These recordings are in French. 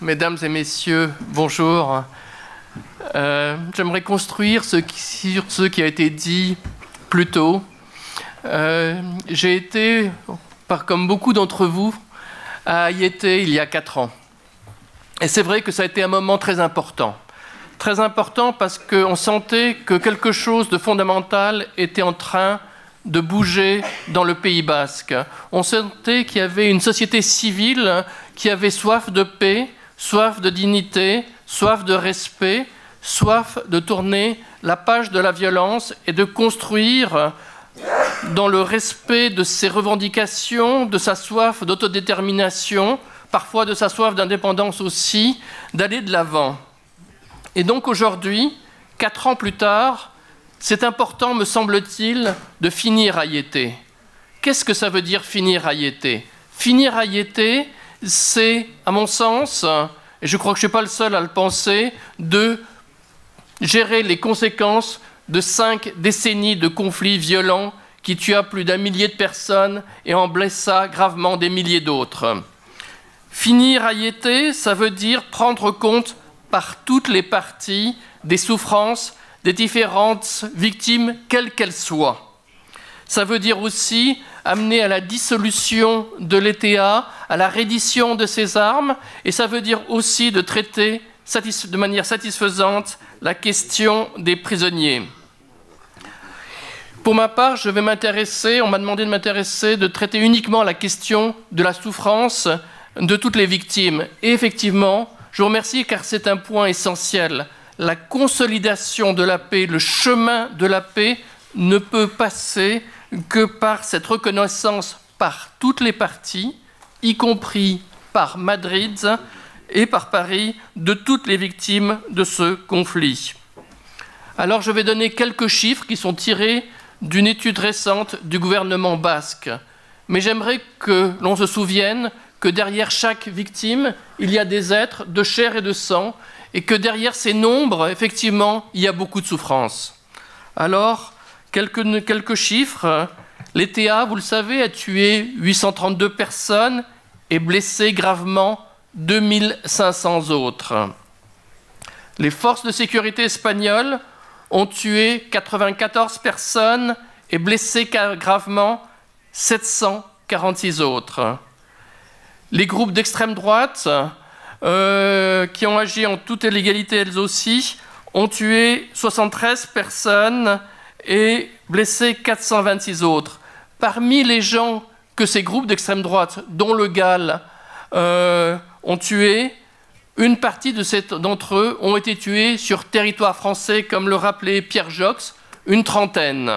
Mesdames et messieurs, bonjour. J'aimerais construire sur ce qui a été dit plus tôt. J'ai été, comme beaucoup d'entre vous, à Aiete il y a 4 ans. Et c'est vrai que ça a été un moment très important. Très important parce qu'on sentait que quelque chose de fondamental était en train de bouger dans le Pays Basque. On sentait qu'il y avait une société civile qui avait soif de paix, soif de dignité, soif de respect, soif de tourner la page de la violence et de construire dans le respect de ses revendications, de sa soif d'autodétermination, parfois de sa soif d'indépendance aussi, d'aller de l'avant. Et donc aujourd'hui, 4 ans plus tard, c'est important, me semble-t-il, de finir à Yété. Qu'est-ce que ça veut dire finir à Yété? Finir à Yété, c'est, à mon sens, et je crois que je ne suis pas le seul à le penser, de gérer les conséquences de 5 décennies de conflits violents qui tuent plus d'un millier de personnes et en blessa gravement des milliers d'autres. Finir à Yété, ça veut dire prendre compte par toutes les parties des souffrances des différentes victimes, quelles qu'elles soient. Ça veut dire aussi amener à la dissolution de l'ETA, à la reddition de ses armes, et ça veut dire aussi de traiter de manière satisfaisante la question des prisonniers. Pour ma part, je vais m'intéresser, on m'a demandé de m'intéresser, de traiter uniquement la question de la souffrance de toutes les victimes. Et effectivement, je vous remercie car c'est un point essentiel. La consolidation de la paix, le chemin de la paix ne peut passer que par cette reconnaissance par toutes les parties, y compris par Madrid et par Paris, de toutes les victimes de ce conflit. Alors je vais donner quelques chiffres qui sont tirés d'une étude récente du gouvernement basque. Mais j'aimerais que l'on se souvienne que derrière chaque victime, il y a des êtres de chair et de sang, et que derrière ces nombres, effectivement, il y a beaucoup de souffrance. Alors, quelques chiffres. L'ETA, vous le savez, a tué 832 personnes et blessé gravement 2500 autres. Les forces de sécurité espagnoles ont tué 94 personnes et blessé gravement 746 autres. Les groupes d'extrême droite qui ont agi en toute illégalité, elles aussi, ont tué 73 personnes et blessé 426 autres. Parmi les gens que ces groupes d'extrême droite, dont le GAL, ont tué, une partie d'entre eux ont été tués sur territoire français, comme le rappelait Pierre Joxe, une trentaine.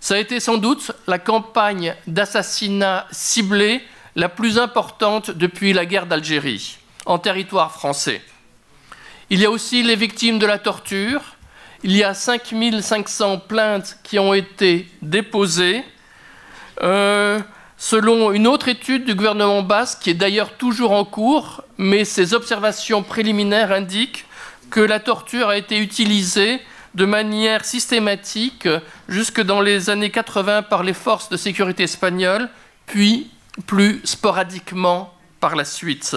Ça a été sans doute la campagne d'assassinat ciblée la plus importante depuis la guerre d'Algérie en territoire français. Il y a aussi les victimes de la torture. Il y a 5500 plaintes qui ont été déposées. Selon une autre étude du gouvernement basque, qui est d'ailleurs toujours en cours, mais ses observations préliminaires indiquent que la torture a été utilisée de manière systématique jusque dans les années 80 par les forces de sécurité espagnoles, puis plus sporadiquement par la suite.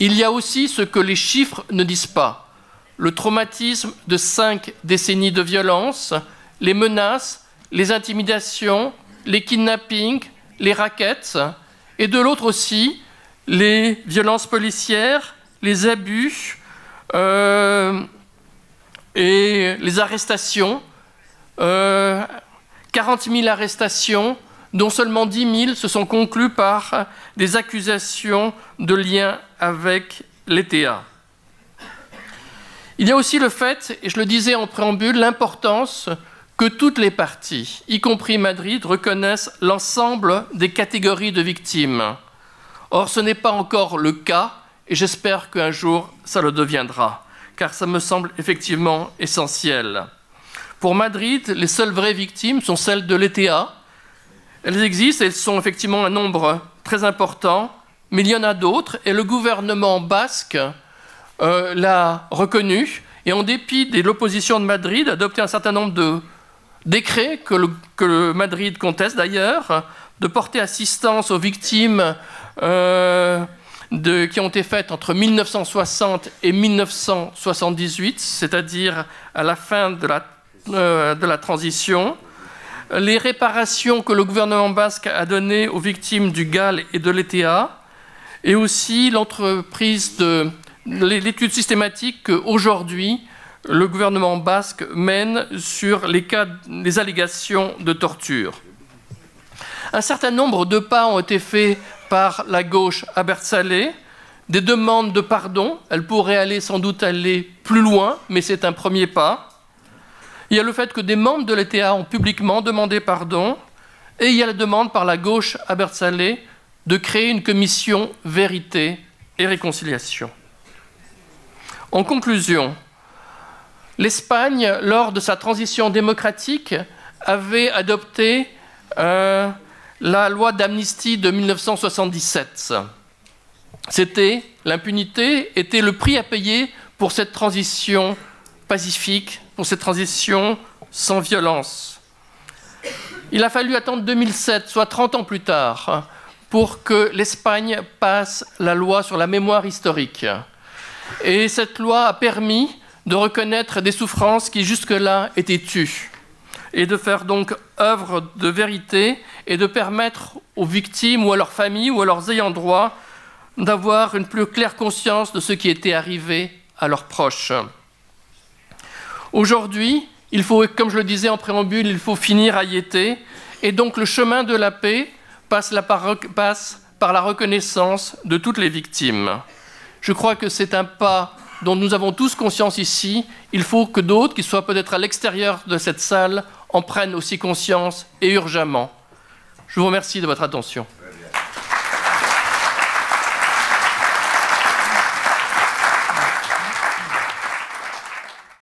Il y a aussi ce que les chiffres ne disent pas, le traumatisme de 5 décennies de violence, les menaces, les intimidations, les kidnappings, les raquettes, et de l'autre aussi, les violences policières, les abus et les arrestations. 40 000 arrestations, dont seulement 10 000 se sont conclues par des accusations de lien avec l'ETA. Il y a aussi le fait, et je le disais en préambule, l'importance que toutes les parties, y compris Madrid, reconnaissent l'ensemble des catégories de victimes. Or, ce n'est pas encore le cas, et j'espère qu'un jour, ça le deviendra, car ça me semble effectivement essentiel. Pour Madrid, les seules vraies victimes sont celles de l'ETA. Elles existent, elles sont effectivement un nombre très important, mais il y en a d'autres, et le gouvernement basque l'a reconnu, et en dépit de l'opposition de Madrid, a adopté un certain nombre de décrets que Madrid conteste d'ailleurs, de porter assistance aux victimes qui ont été faites entre 1960 et 1978, c'est-à-dire à la fin de la transition, les réparations que le gouvernement basque a données aux victimes du GAL et de l'ETA, et aussi l'entreprise de l'étude systématique qu'aujourd'hui le gouvernement basque mène sur les cas, les allégations de torture. Un certain nombre de pas ont été faits par la gauche abertzale, des demandes de pardon, elle pourrait aller sans doute aller plus loin, mais c'est un premier pas. Il y a le fait que des membres de l'ETA ont publiquement demandé pardon, et il y a la demande par la gauche abertzale de créer une commission vérité et réconciliation. En conclusion, l'Espagne, lors de sa transition démocratique, avait adopté la loi d'amnistie de 1977. L'impunité était le prix à payer pour cette transition pacifique, pour cette transition sans violence. Il a fallu attendre 2007, soit 30 ans plus tard, pour que l'Espagne passe la loi sur la mémoire historique. Et cette loi a permis de reconnaître des souffrances qui jusque-là étaient tues, et de faire donc œuvre de vérité et de permettre aux victimes ou à leurs familles ou à leurs ayants droit d'avoir une plus claire conscience de ce qui était arrivé à leurs proches. Aujourd'hui, il faut, comme je le disais en préambule, il faut finir à Yété, et donc le chemin de la paix passe par la reconnaissance de toutes les victimes. Je crois que c'est un pas dont nous avons tous conscience ici. Il faut que d'autres, qui soient peut-être à l'extérieur de cette salle, en prennent aussi conscience, et urgemment. Je vous remercie de votre attention.